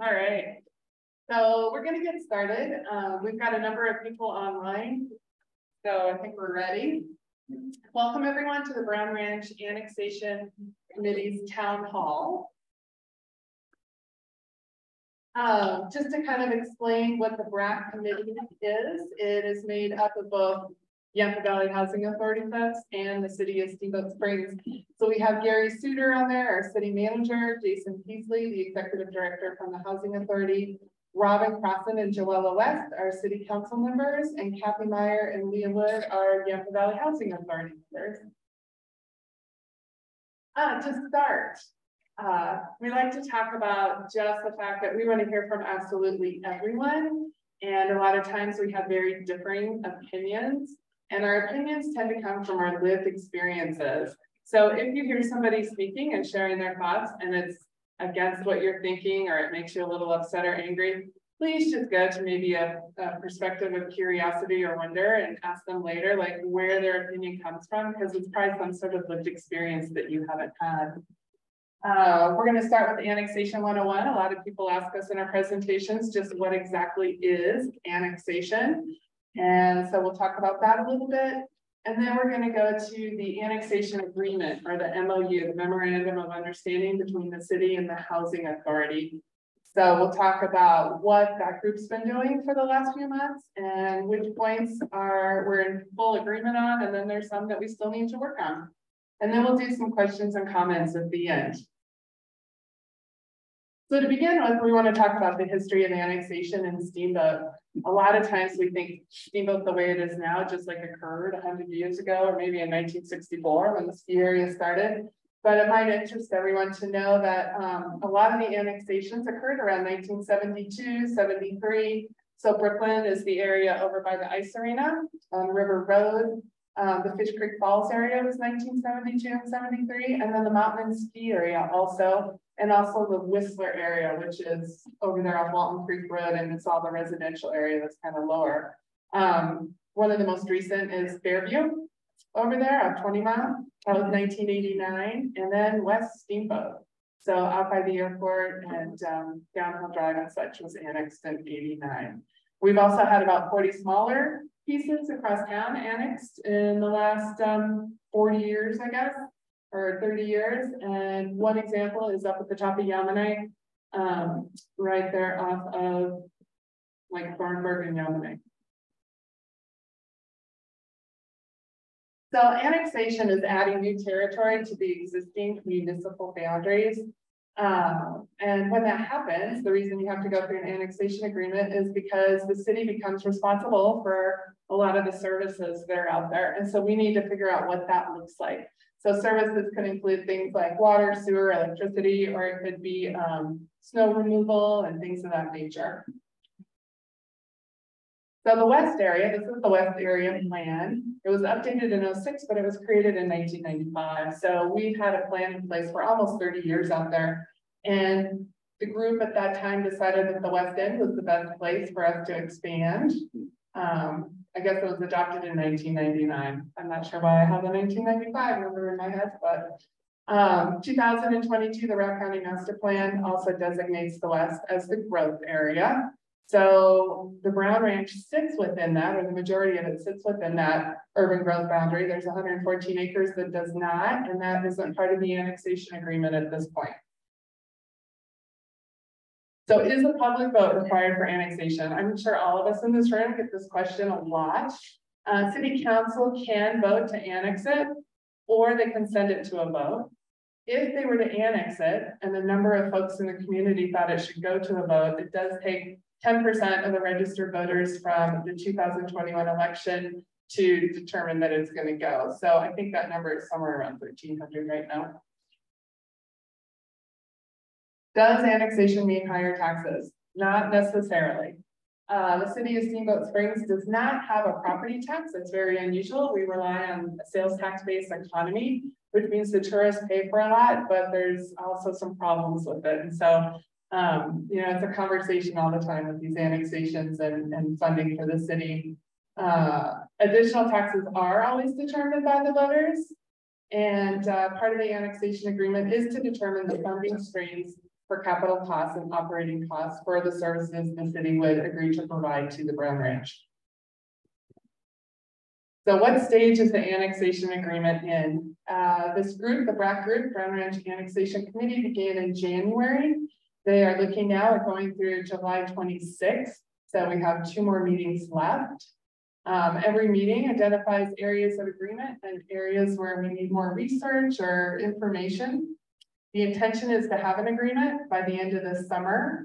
All right, so we're going to get started. We've got a number of people online, so I think we're ready. Welcome everyone to the Brown Ranch Annexation Committee's Town Hall. Just to kind of explain what the BRAC committee is, it is made up of both Yampa Valley Housing Authority folks and the city of Steamboat Springs. So we have Gary Suter on there, our city manager, Jason Peasley, the executive director from the Housing Authority, Robin Crossen and Joella West, our city council members, and Kathy Meyer and Leah Wood, our Yampa Valley Housing Authority members. To start, we like to talk about just the fact that we want to hear from absolutely everyone. And a lot of times we have very differing opinions, and our opinions tend to come from our lived experiences. So if you hear somebody speaking and sharing their thoughts and it's against what you're thinking, or it makes you a little upset or angry, please just go to maybe a perspective of curiosity or wonder and ask them later, like, where their opinion comes from, because it's probably some sort of lived experience that you haven't had. We're going to start with Annexation 101. A lot of people ask us in our presentations just what exactly is annexation. And so we'll talk about that a little bit. And then we're going to go to the annexation agreement, or the MOU, the Memorandum of Understanding between the city and the Housing Authority. So we'll talk about what that group's been doing for the last few months and which points are we're in full agreement on, and then there's some that we still need to work on. And then we'll do some questions and comments at the end. So to begin with, we want to talk about the history of annexation and Steamboat. A lot of times we think Steamboat the way it is now just like occurred 100 years ago, or maybe in 1964 when the ski area started. But it might interest everyone to know that a lot of the annexations occurred around 1972, 73. So Brooklyn is the area over by the ice arena on River Road. The Fish Creek Falls area was 1972 and 73, and then the mountain and ski area also, and also the Whistler area, which is over there on Walton Creek Road, and it's all the residential area that's kind of lower. One of the most recent is Fairview over there on 20 Mile, that was 1989, and then West Steamboat. So out by the airport and Downhill Drive and such was annexed in 89. We've also had about 40 smaller pieces across town annexed in the last 40 years, I guess, or 30 years. And one example is up at the top of Yamanite, right there off of like Thornburg and Yamanite. So annexation is adding new territory to the existing municipal boundaries. And when that happens, the reason you have to go through an annexation agreement is because the city becomes responsible for a lot of the services that are out there. And so we need to figure out what that looks like. So services could include things like water, sewer, electricity, or it could be snow removal and things of that nature. So the West area, this is the West area plan. It was updated in 06, but it was created in 1995. So we've had a plan in place for almost 30 years out there. And the group at that time decided that the West End was the best place for us to expand. I guess it was adopted in 1999. I'm not sure why I have the 1995 number in my head, but 2022, the Routt County Master Plan also designates the West as the growth area. So the Brown Ranch sits within that, or the majority of it sits within that urban growth boundary. There's 114 acres that does not, and that isn't part of the annexation agreement at this point. So is a public vote required for annexation? I'm sure all of us in this room get this question a lot. City council can vote to annex it, or they can send it to a vote. If they were to annex it, and the number of folks in the community thought it should go to a vote, it does take 10% of the registered voters from the 2021 election to determine that it's going to go. So I think that number is somewhere around 1,300 right now. Does annexation mean higher taxes? Not necessarily. The city of Steamboat Springs does not have a property tax. That's very unusual. We rely on a sales tax-based economy, which means the tourists pay for a lot, but there's also some problems with it. And so you know, it's a conversation all the time with these annexations and funding for the city. Additional taxes are always determined by the voters. And part of the annexation agreement is to determine the funding streams for capital costs and operating costs for the services the city would agree to provide to the Brown Ranch. So what stage is the annexation agreement in? This group, the BRAC group, Brown Ranch Annexation Committee, began in January. They are looking now at going through July 26th. So we have 2 more meetings left. Every meeting identifies areas of agreement and areas where we need more research or information. The intention is to have an agreement by the end of this summer.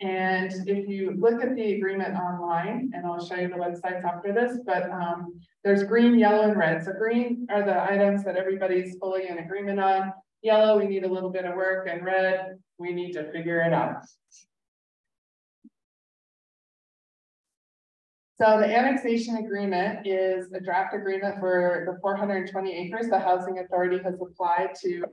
And if you look at the agreement online, and I'll show you the websites after this, but there's green, yellow, and red. So green are the items that everybody's fully in agreement on. Yellow, we need a little bit of work, and red, we need to figure it out. So the annexation agreement is a draft agreement for the 420 acres the Housing Authority has applied to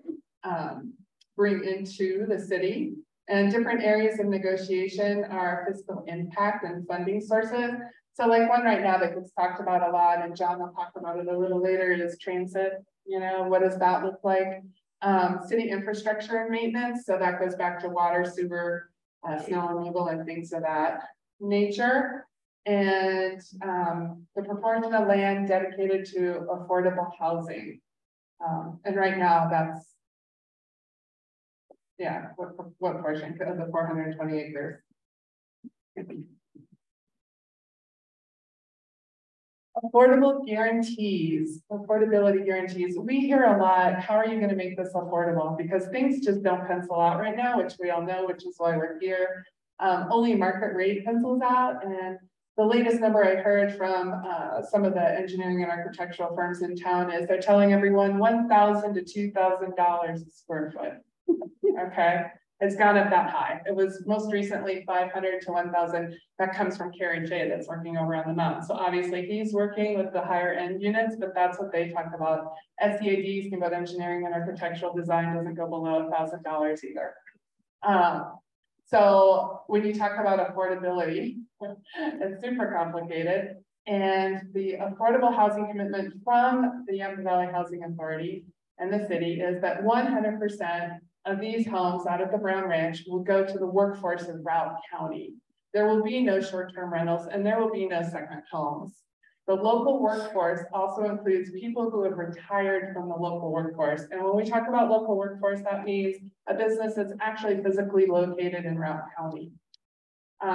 bring into the city. And different areas of negotiation are fiscal impact and funding sources. So like one right now that gets talked about a lot, and John will talk about it a little later, is transit. You know, what does that look like? City infrastructure and maintenance. So that goes back to water, sewer, snow removal, and things of that nature. And the proportion of land dedicated to affordable housing. And right now that's, yeah, what portion of the 420 acres? Affordable guarantees, affordability guarantees. We hear a lot, how are you going to make this affordable? Because things just don't pencil out right now, which we all know, which is why we're here. Only market rate pencils out. And the latest number I heard from some of the engineering and architectural firms in town is they're telling everyone $1,000 to $2,000 a square foot. Okay, it's gone up that high. It was most recently 500 to 1,000. That comes from Carrie J that's working over on the mountain. So obviously he's working with the higher end units, but that's what they talk about. SEAD, Steamboat Engineering and Architectural Design, doesn't go below $1,000 either. So when you talk about affordability, it's super complicated. And the affordable housing commitment from the Yampa Valley Housing Authority and the city is that 100% of these homes out of the Brown Ranch will go to the workforce of Routt County. There will be no short-term rentals and there will be no second homes. The local workforce also includes people who have retired from the local workforce. And when we talk about local workforce, that means a business that's actually physically located in Routt County.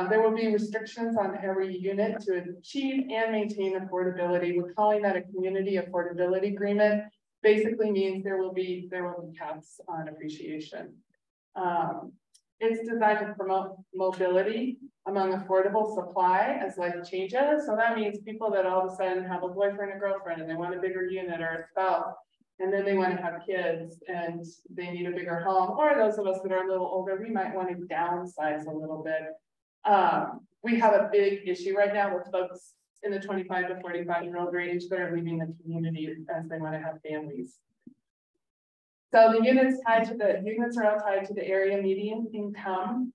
There will be restrictions on every unit to achieve and maintain affordability. We're calling that a community affordability agreement. Basically means there will be caps on appreciation. It's designed to promote mobility among affordable supply as life changes. So that means people that all of a sudden have a boyfriend and girlfriend and they want a bigger unit or a spouse, and then they want to have kids and they need a bigger home. Or those of us that are a little older, we might want to downsize a little bit. We have a big issue right now with folks in the 25 to 45-year-old range that are leaving the community as they want to have families. So the units are all tied to the area median income.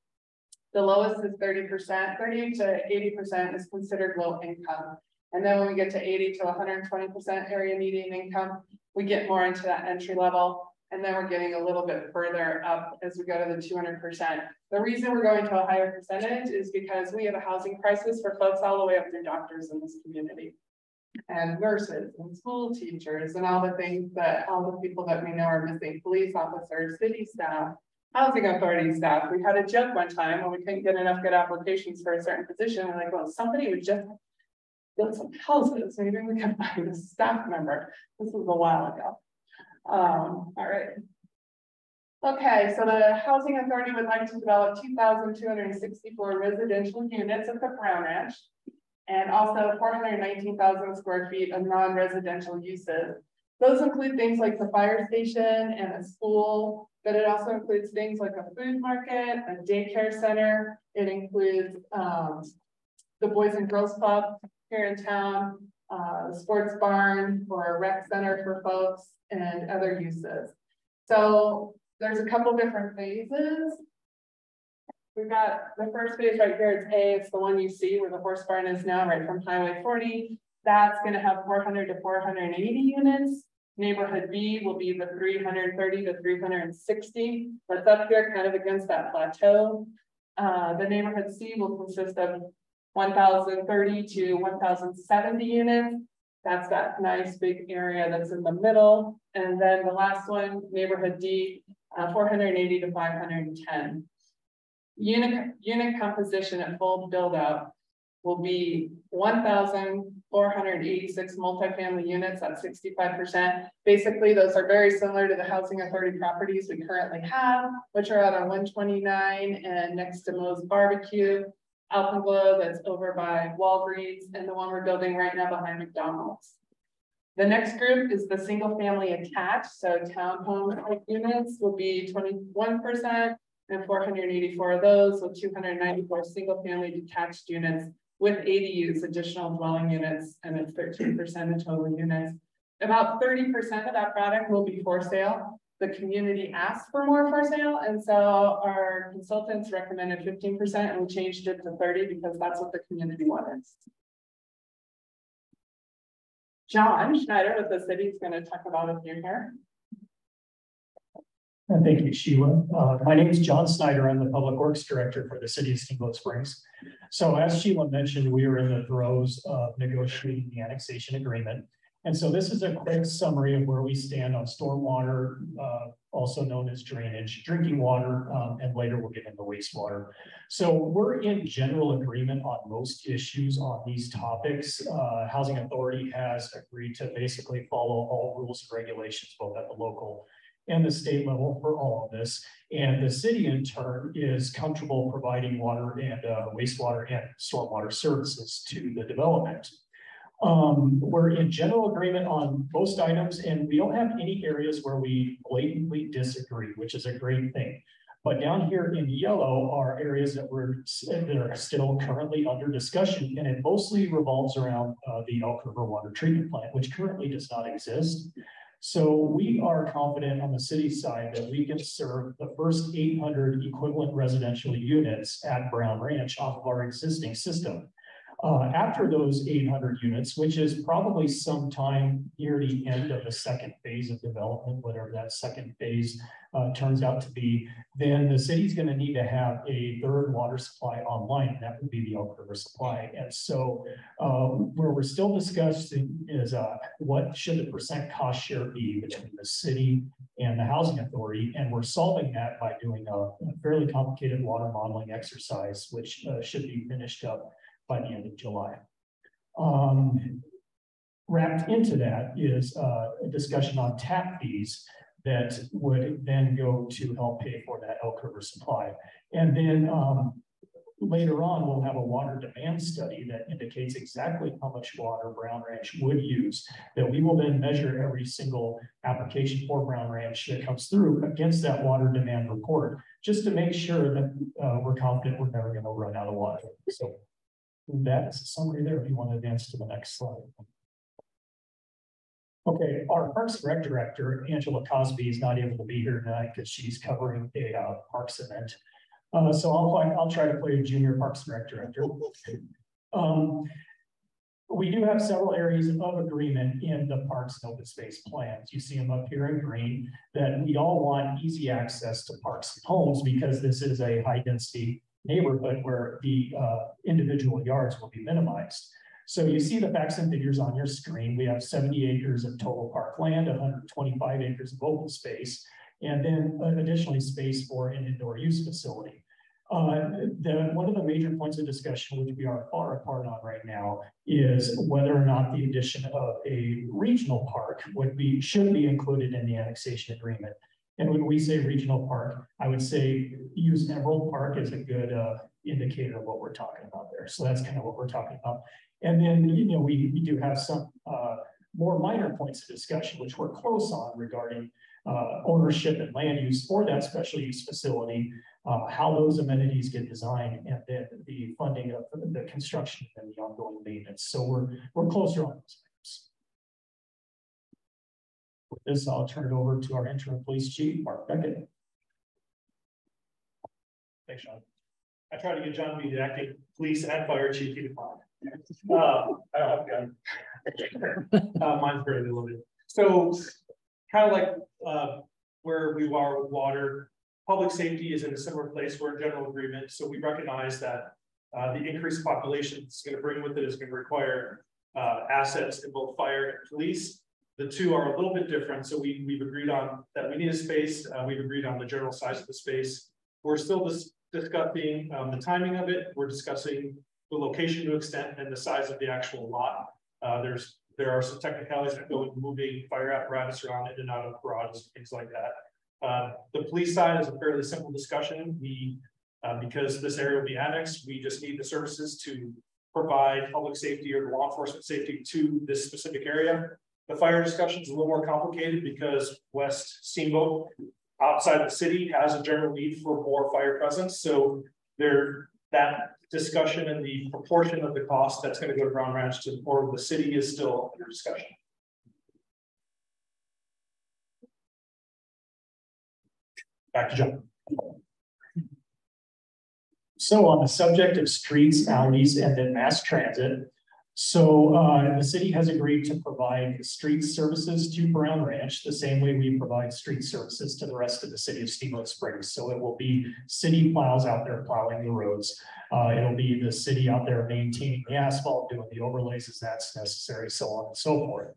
The lowest is 30%. 38 to 80% is considered low income. And then when we get to 80 to 120% area median income, we get more into that entry level. And then we're getting a little bit further up as we go to the 200%. The reason we're going to a higher percentage is because we have a housing crisis for folks all the way up through doctors in this community, and nurses, and school teachers, and all the things that all the people that we know are missing, police officers, city staff, housing authority staff. We had a joke one time when we couldn't get enough good applications for a certain position. We're like, well, somebody would just build some houses. Maybe we can find a staff member. This was a while ago. All right. Okay, so the Housing Authority would like to develop 2,264 residential units at the Brown Ranch and also 419,000 square feet of non-residential uses. Those include things like the fire station and a school, but it also includes things like a food market, a daycare center. It includes the Boys and Girls Club here in town, sports barn or a rec center for folks, and other uses. So there's a couple different phases. We've got the first phase right here. It's A, it's the one you see where the horse barn is now, right from Highway 40. That's going to have 400 to 480 units. Neighborhood B will be the 330 to 360 that's up here, kind of against that plateau. The neighborhood C will consist of 1,030 to 1,070 units. That's that nice big area that's in the middle. And then the last one, neighborhood D, 480 to 510. Unit composition at full build out will be 1,486 multifamily units at 65%. Basically, those are very similar to the housing authority properties we currently have, which are out on 129 and next to Moe's Barbecue, Alpenglow that's over by Walgreens, and the one we're building right now behind McDonald's. The next group is the single family attached, so townhome units will be 21%, and 484 of those with 294 single family detached units with ADUs, additional dwelling units, and it's 13% of total units. About 30% of that product will be for sale. The community asked for more for sale, and so our consultants recommended 15%, and we changed it to 30% because that's what the community wanted. John Schneider with the city is going to talk about a few here. Thank you, Sheila. My name is John Snyder. I'm the Public Works Director for the City of Steamboat Springs. So as Sheila mentioned, we are in the throes of negotiating the annexation agreement. And so this is a quick summary of where we stand on stormwater, also known as drainage, drinking water, and later we'll get into wastewater. So we're in general agreement on most issues on these topics. Housing Authority has agreed to basically follow all rules and regulations, both at the local and the state level for all of this. And the city in turn is comfortable providing water and wastewater and stormwater services to the development. We're in general agreement on most items, and we don't have any areas where we blatantly disagree, which is a great thing. But down here in yellow are areas that are still currently under discussion, and it mostly revolves around the Elk River Water Treatment Plant, which currently does not exist. So we are confident on the city side that we can serve the first 800 equivalent residential units at Brown Ranch off of our existing system. After those 800 units, which is probably sometime near the end of the second phase of development, whatever that second phase turns out to be, then the city's going to need to have a third water supply online, and that would be the Elk River supply. And so where we're still discussing is what should the percent cost share be between the city and the housing authority, and we're solving that by doing a fairly complicated water modeling exercise, which should be finished up by the end of July. Wrapped into that is a discussion on tap fees that would then go to help pay for that Elk River supply. And then later on, we'll have a water demand study that indicates exactly how much water Brown Ranch would use, that we will then measure every single application for Brown Ranch that comes through against that water demand report, just to make sure that we're confident we're never gonna run out of water. So that's a summary there if you want to advance to the next slide. Okay, our Parks and Rec Director, Angela Cosby, is not able to be here tonight because she's covering a parks event. So I'll try to play a junior Parks and Rec Director. We do have several areas of agreement in the Parks and Open Space plans. You see them up here in green, that we all want easy access to parks and homes because this is a high density neighborhood where the individual yards will be minimized. So you see the facts and figures on your screen. We have 70 acres of total park land, 125 acres of open space, and then additionally space for an indoor use facility. One of the major points of discussion, which we are far apart on right now, is whether or not the addition of a regional park should be included in the annexation agreement. And when we say regional park, I would say use Emerald Park as a good indicator of what we're talking about there. So that's kind of what we're talking about. And then, you know, we do have some more minor points of discussion, which we're close on regarding ownership and land use for that special use facility, how those amenities get designed, and then the funding of the construction and the ongoing maintenance. So we're closer on those. With this, I'll turn it over to our interim police chief, Mark Beckett. Thanks, John. I tried to get John to be the acting police and fire chief. I don't have a gun. Mine's very limited. So kind of like where we are with water, public safety is in a similar place. We're in general agreement. So we recognize that the increased population it's going to bring with it is going to require assets in both fire and police. The two are a little bit different. So we've agreed on that we need a space. We've agreed on the general size of the space. We're still discussing the timing of it. We're discussing the location to extent and the size of the actual lot. There are some technicalities that go into moving fire apparatus around in and out of garages, things like that. The police side is a fairly simple discussion. Because this area will be annexed, we just need the services to provide public safety or law enforcement safety to this specific area. The fire discussion is a little more complicated because West Steamboat outside the city has a general need for more fire presence. So that discussion and the proportion of the cost that's going to go to Brown Ranch to or the city is still under discussion. Back to John. So on the subject of streets, alleys, and then mass transit, so the city has agreed to provide street services to Brown Ranch the same way we provide street services to the rest of the city of Steamboat Springs. So it will be city plows out there plowing the roads. It'll be the city out there maintaining the asphalt, doing the overlays as that's necessary, so on and so forth.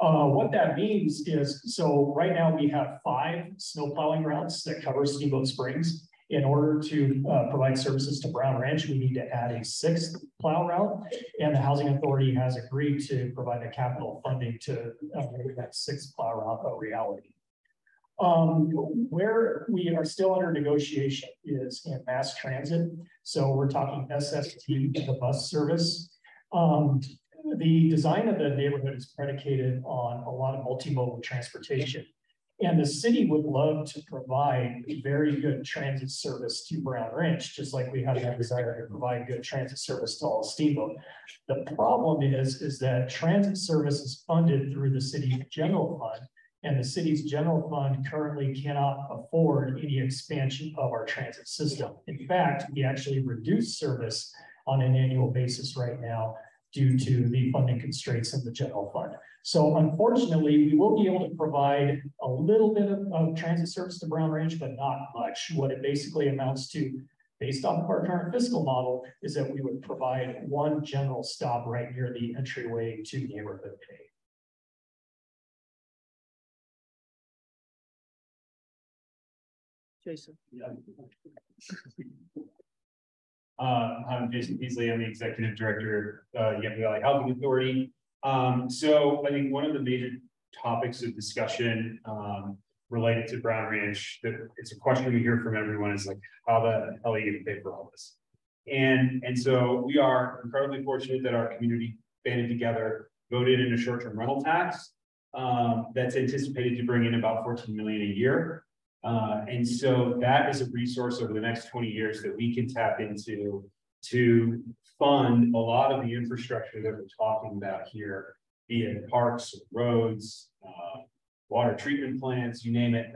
What that means is, so right now we have 5 snow plowing routes that cover Steamboat Springs. In order to provide services to Brown Ranch, we need to add a 6th plow route, and the Housing Authority has agreed to provide the capital funding to make that 6th plow route a reality. Where we are still under negotiation is in mass transit. So we're talking SST, the bus service. The design of the neighborhood is predicated on a lot of multimodal transportation. And the city would love to provide very good transit service to Brown Ranch, just like we have that desire to provide good transit service to all Steamboat. The problem is that transit service is funded through the city general fund, and the city's general fund currently cannot afford any expansion of our transit system. In fact, we actually reduce service on an annual basis right now due to the funding constraints in the general fund. So unfortunately, we will be able to provide a little bit of transit service to Brown Ranch, but not much. What it basically amounts to, based off of our current fiscal model, is that we would provide 1 general stop right near the entryway to neighborhood pay. Jason. Yeah. I'm Jason Peasley. I'm the executive director of the Yampa Valley Housing Authority. So I think one of the major topics of discussion related to Brown Ranch, that it's a question we hear from everyone is like, how the hell are you going to pay for all this? And so we are incredibly fortunate that our community banded together, voted in a short-term rental tax that's anticipated to bring in about $14 million a year. And so that is a resource over the next 20 years that we can tap into to fund a lot of the infrastructure that we're talking about here, be it parks, roads, water treatment plants, you name it,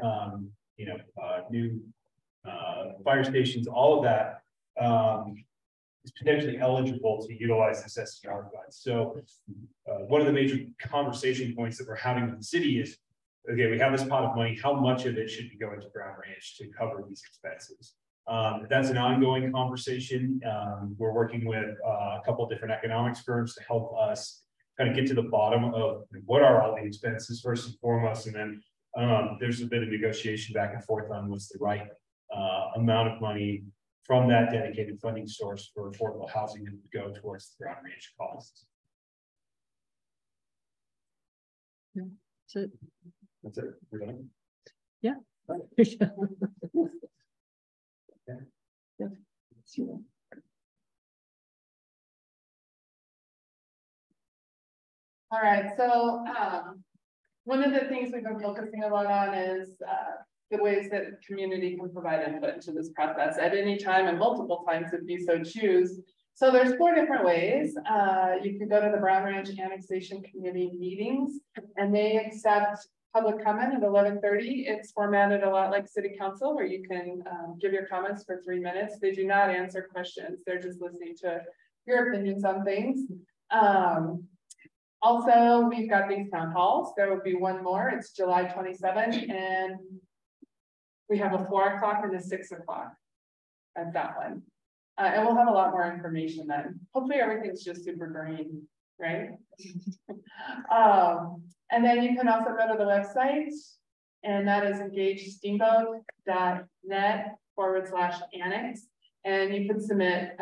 new fire stations, all of that is potentially eligible to utilize this SSR fund. So one of the major conversation points that we're having with the city is, okay, we have this pot of money, how much of it should be going to Brown Ranch to cover these expenses? That's an ongoing conversation. We're working with a couple of different economics firms to help us kind of get to the bottom of what are all the expenses first and foremost, and then there's a bit of negotiation back and forth on what's the right amount of money from that dedicated funding source for affordable housing to go towards the Brown Ranch costs. Yeah, that's it. That's it. We're done. Yeah. All right. Yeah. Sure. All right, so one of the things we've been focusing a lot on is the ways that the community can provide input into this process at any time and multiple times if you so choose. So there's 4 different ways. You can go to the Brown Ranch Annexation Committee meetings, and they accept public comment at 11:30. It's formatted a lot like city council, where you can give your comments for 3 minutes. They do not answer questions. They're just listening to your opinions on things. Also, we've got these town halls. There will be one more. It's July 27th, and we have a 4 o'clock and a 6 o'clock at that one. And we'll have a lot more information then. Hopefully everything's just super green, right? And then you can also go to the website, and that is engagesteamboat.net/annex. And you can submit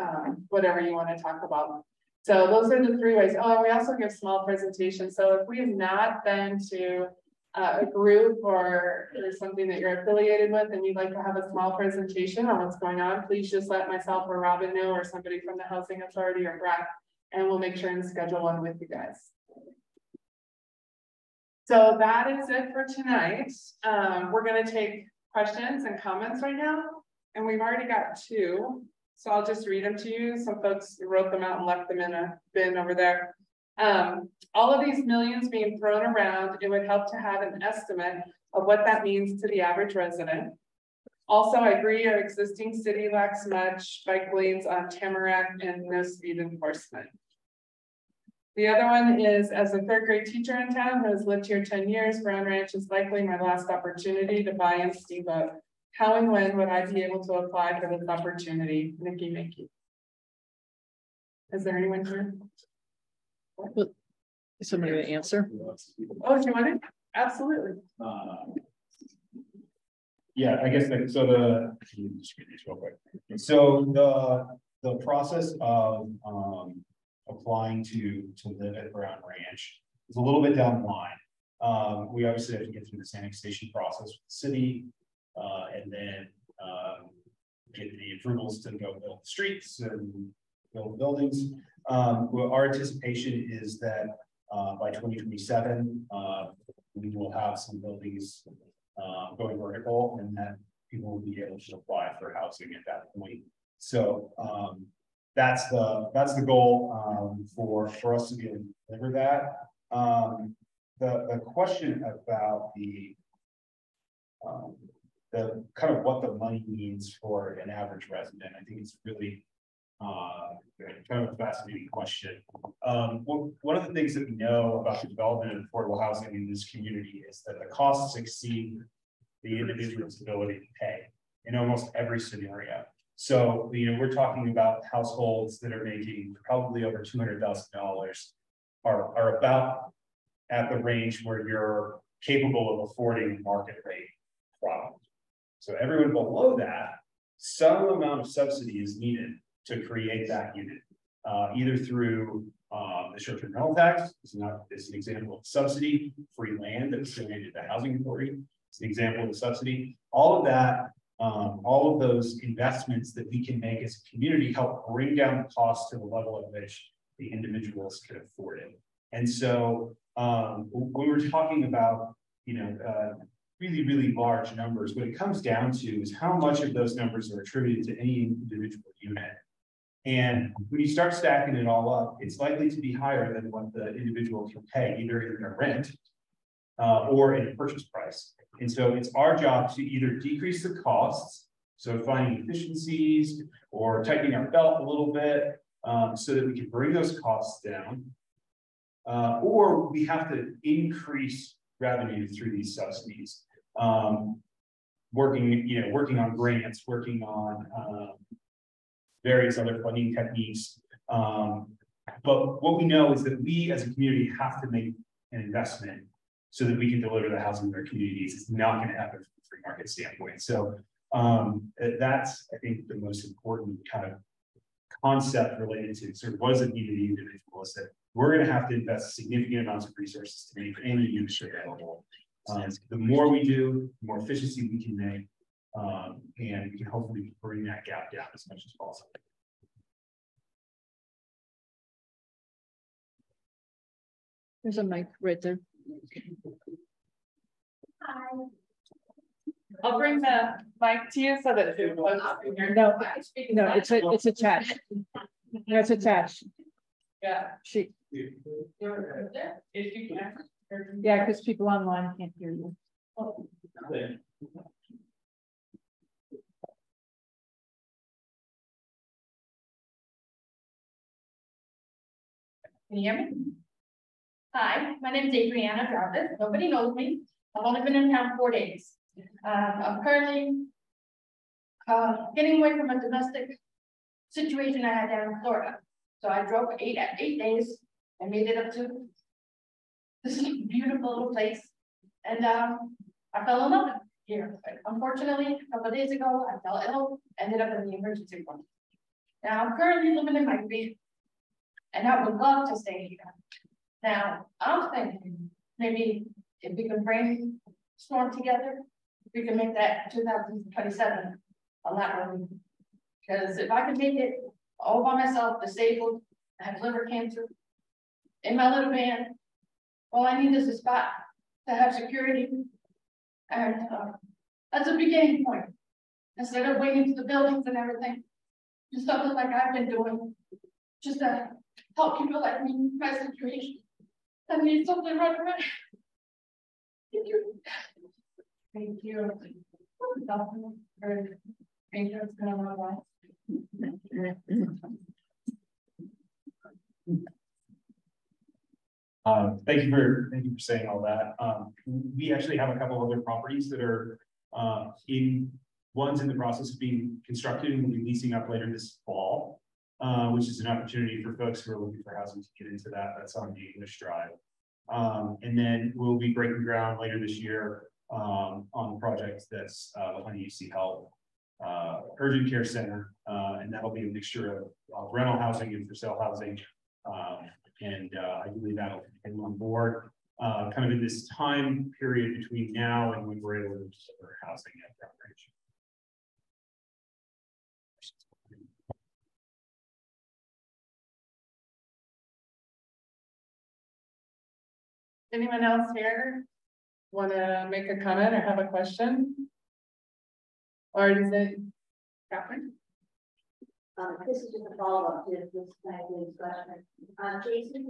whatever you want to talk about. So those are the three ways. Oh, and we also give small presentations. So if we have not been to a group or something that you're affiliated with and you'd like to have a small presentation on what's going on, please just let myself or Robin know, or somebody from the Housing Authority or BRAC, and we'll make sure and schedule one with you guys. So that is it for tonight. We're going to take questions and comments right now, and we've already got two. So I'll just read them to you. Some folks wrote them out and left them in a bin over there. All of these millions being thrown around, it would help to have an estimate of what that means to the average resident. Also, I agree our existing city lacks much bike lanes on Tamarack and no speed enforcement. The other one is, as a third grade teacher in town who has lived here 10 years, Brown Ranch is likely my last opportunity to buy in Steamboat. How and when would I be able to apply for this opportunity? Nikki Mickey. Is there anyone here? Is somebody going to answer? Oh, do you want it? Absolutely. Yeah, I guess that, so the process of applying to live at Brown Ranch is a little bit down the line. We obviously have to get through this annexation process with the city, and then get the approvals to go build the streets and build buildings. Well, our anticipation is that by 2027, we will have some buildings going vertical, and that people will be able to apply for housing at that point. So that's the goal for us to be able to deliver that. The question about the kind of what the money means for an average resident, I think it's really kind of a fascinating question. One of the things that we know about the development of affordable housing in this community is that the costs exceed the individual's ability to pay in almost every scenario. So, you know, we're talking about households that are making probably over $200,000 are about at the range where you're capable of affording market rate product. So everyone below that, some amount of subsidy is needed to create that unit, either through the short-term rental tax, it's an example of subsidy, free land that's donated to the Housing Authority, it's an example of a subsidy. All of that, all of those investments that we can make as a community help bring down the cost to the level at which the individuals could afford it. And so when we're talking about, you know, really, really large numbers, what it comes down to is how much of those numbers are attributed to any individual unit. And when you start stacking it all up, it's likely to be higher than what the individual can pay, either in a rent or in a purchase price. And so it's our job to either decrease the costs, so finding efficiencies or tightening our belt a little bit so that we can bring those costs down, or we have to increase revenue through these subsidies, working on grants, working on various other funding techniques. But what we know is that we as a community have to make an investment so that we can deliver the housing to our communities. It's not going to happen from a free market standpoint. So that's, I think, the most important kind of concept related to sort of what does it mean to the individual is that we're going to have to invest significant amounts of resources to make any industry available. The more we do, the more efficiency we can make. And we can hopefully bring that gap down as much as possible. There's a mic right there. Hi. I'll bring the mic to you so that you No, it's attached. No, it's attached. Yeah. She. If you can. Yeah, because people online can't hear you. Oh. Can you hear me? Hi, my name is Adriana. Nobody knows me. I've only been in town 4 days. I'm currently getting away from a domestic situation I had down in Florida. So I drove for eight days and made it up to this beautiful little place. And I fell in love here. But unfortunately, a couple of days ago, I fell ill, ended up in the emergency room. Now I'm currently living in Miami, and I would love to stay here. Now I'm thinking maybe if we can brainstorm together, we can make that 2027 a lot earlier. Because if I can make it all by myself, disabled, I have liver cancer, in my little van, all I need is a spot to have security. And that's a beginning point. Instead of waiting for the buildings and everything, just something like I've been doing, just to help people like me in my situation. I need something right away. Thank you. Thank you. Thank you. It's been a long while. Thank you for saying all that. We actually have a couple other properties that are one's in the process of being constructed and will be leasing up later this fall, which is an opportunity for folks who are looking for housing to get into that. That's on the English Drive. And then we'll be breaking ground later this year on a project that's behind UC Health urgent care center, and that'll be a mixture of rental housing and for sale housing. And I believe that'll come on board kind of in this time period between now and when we're able to deliver housing at Brown Ranch. Anyone else here want to make a comment or have a question? Or is it Catherine? This is just a follow-up to this question. Jason,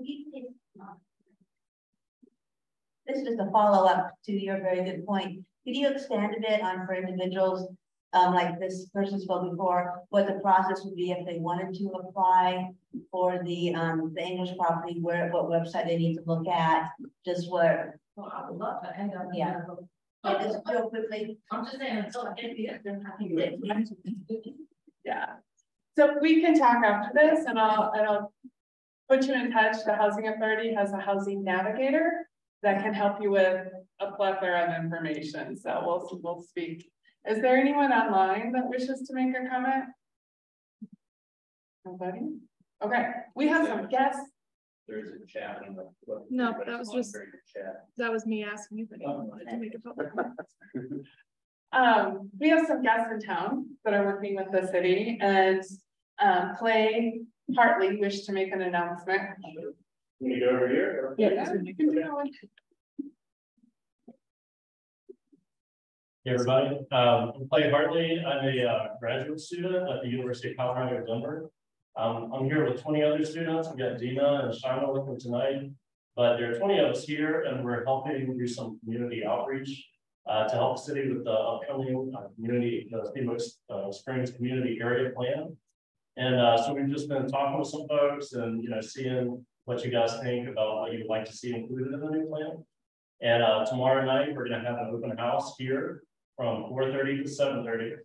this is just a follow-up to your very good point. Could you expand a bit on, for individuals like this person spoke before, what the process would be if they wanted to apply for the English property, what website they need to look at, just where? Well, I would love to end up. Yeah. Real quickly. I'm just saying, until I get here, then I can get it. Yeah. So we can talk after this, and I'll put you in touch. The Housing Authority has a housing navigator that can help you with a plethora of information. So we'll speak. Is there anyone online that wishes to make a comment? Nobody? Okay. We have some guests. There's a chat on the website. No, but that was just that was me asking if anyone wanted to make a public comment. We have some guests in town that are working with the city, and Clay Hartley wished to make an announcement. Can you go over here? Yeah, you can do that one. Hey everybody, I'm Clay Hartley. I'm a graduate student at the University of Colorado Denver. I'm here with 20 other students. We've got Dina and Shyma with me tonight, but there are 20 of us here, and we're helping do some community outreach to help the city with the upcoming community, the Steamboat Springs community area plan. And so we've just been talking with some folks and, you know, seeing what you guys think about what you'd like to see included in the new plan. And tomorrow night, we're gonna have an open house here from 4:30 to 7:30.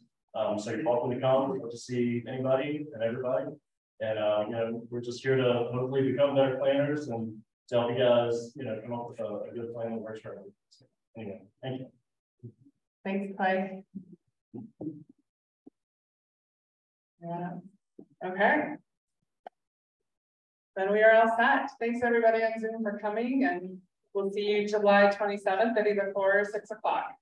So you're welcome to come. We'd love to see anybody and everybody. And you know, we're just here to hopefully become better planners and to help you guys, you know, come up with a good plan that works for everyone. So, anyway, thank you. Thanks, Clay. Yeah. Okay. Then we are all set. Thanks everybody on Zoom for coming, and we'll see you July 27th at either 4 or 6 o'clock.